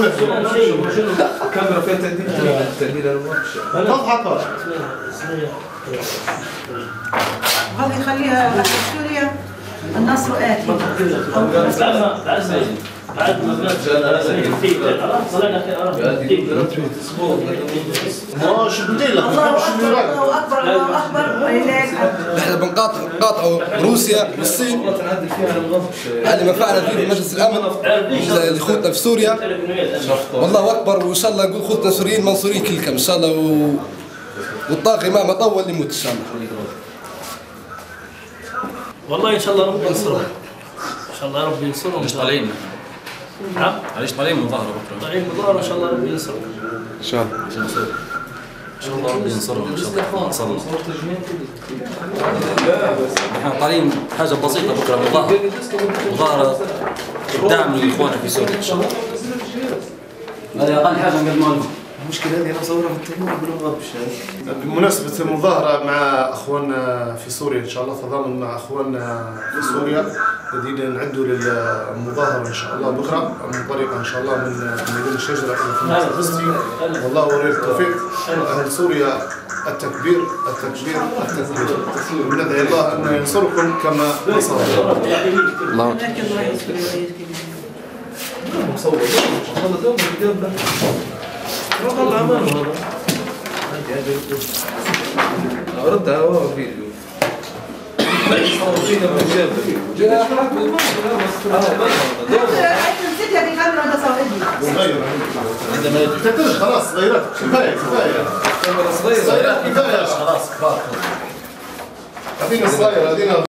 الكاميرا فيها تأديب تأديب الماتش تضحك وهذه خليها سوريا. النصر آتي بعد ما الله أكبر الله أكبر. نحن بنقاطعوا روسيا والصين هذه ما فعلت فيه مجلس الأمن لخوتنا في سوريا. والله أكبر. وإن شاء الله نقول خوتنا سوريين منصورين كلكم إن شاء الله. والطاغي مهما طول يموت إن شاء الله. والله إن شاء الله ربي ينصرهم. إن شاء الله ربي ينصرهم. مش طالعين. نعم؟ علاش طالعين مظاهرة بكرة؟ طالعين مظاهرة إن شاء الله ربي ينصرهم. إن شاء الله. إن شاء الله ربي ينصرهم إن شاء الله. نصرهم. نحن طالعين حاجة بسيطة بكرة مظاهرة. مظاهرة دعم لإخواننا في سوريا إن شاء الله. هذه أقل حاجة نقدمها لهم. المشكلة هذه أنا أصورها في التليفون وما بنهربش. بمناسبة المظاهرة مع إخواننا في سوريا إن شاء الله، تضامن مع إخواننا في سوريا الذين نعدوا للمظاهرة إن شاء الله بكرة منطلقة إن شاء الله من مدينة الشجرة إلى فلسطين. والله ولي التوفيق. أهل سوريا التكبير التكبير التكبير. وندعي الله أن ينصركم كما نصرنا. الله والله عمله هذا ردها هو فيديو صور فينا من جنب جاء حق الماء نسيت هذه الكاميرا انت صورتني صغيره خلاص صغيره كفايه كفايه كاميرا صغيره كفايه خلاص كفايه هذينا صغيره هذينا